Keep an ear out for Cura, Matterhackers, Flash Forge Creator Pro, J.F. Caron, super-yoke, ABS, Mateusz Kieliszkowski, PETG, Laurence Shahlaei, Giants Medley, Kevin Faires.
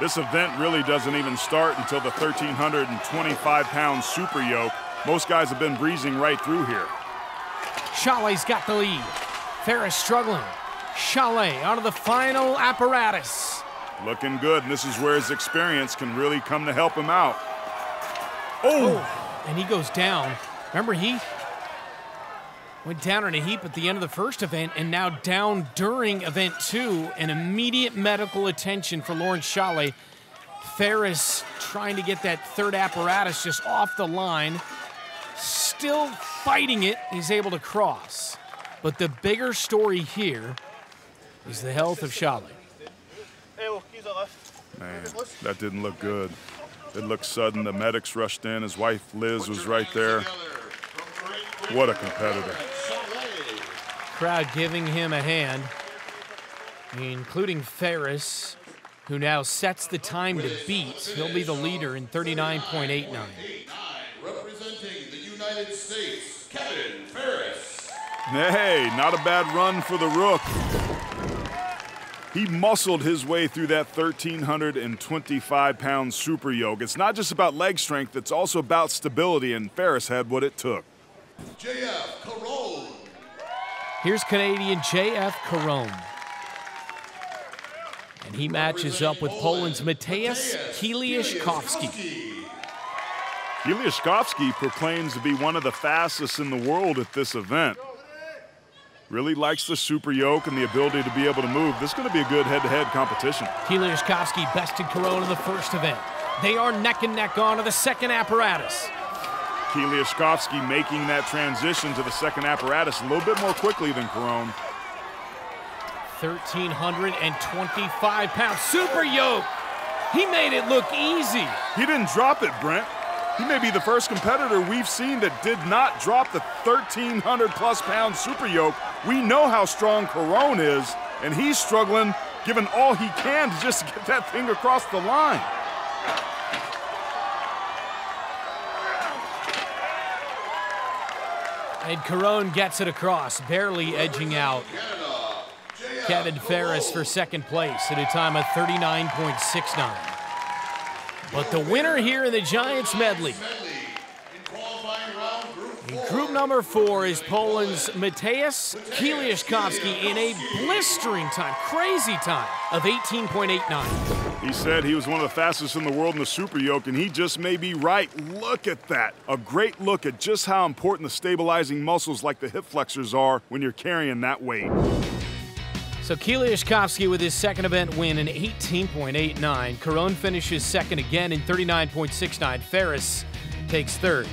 This event really doesn't even start until the 1,325-pound super yoke. Most guys have been breezing right through here. Shahlaei's got the lead. Faires struggling. Shahlaei out of the final apparatus. Looking good, and this is where his experience can really come to help him out. Oh! And he goes down. Remember, he went down in a heap at the end of the first event, and now down during event two. An immediate medical attention for Laurence Shahlaei. Faires trying to get that third apparatus just off the line. Still fighting it. He's able to cross. But the bigger story here is the health of Shahlaei. Man, that didn't look good. It looked sudden. The medics rushed in. His wife, Liz, was right there. What a competitor. Crowd giving him a hand, including Faires, who now sets the time to beat. He'll be the leader in 39.89. Representing the United States, Kevin Faires. Hey, not a bad run for the Rook. He muscled his way through that 1,325-pound super yoke. It's not just about leg strength, it's also about stability, and Faires had what it took. J.F. Caron. Here's Canadian J.F. Caron. And he matches up with Poland's Mateusz Kieliszkowski. Kieliszkowski proclaims to be one of the fastest in the world at this event. Really likes the super yoke and the ability to be able to move. This is going to be a good head-to-head competition. Kieliszkowski bested Caron in the first event. They are neck and neck on to the second apparatus. Kieliszkowski making that transition to the second apparatus a little bit more quickly than Caron. 1,325-pound super yoke. He made it look easy. He didn't drop it, Brent. He may be the first competitor we've seen that did not drop the 1,300-plus-pound super yoke. We know how strong Caron is, and he's struggling, giving all he can to just get that thing across the line. And Caron gets it across, barely edging out Kevin Faires for second place at a time of 39.69. But the winner here in the Giants medley, in group number 4, is Poland's Mateusz Kieliszkowski in a blistering time, crazy time of 18.89. He said he was one of the fastest in the world in the super yoke, and he just may be right. Look at that. A great look at just how important the stabilizing muscles like the hip flexors are when you're carrying that weight. So Kieliszkowski with his second event win in 18.89. Caron finishes second again in 39.69. Faires takes third.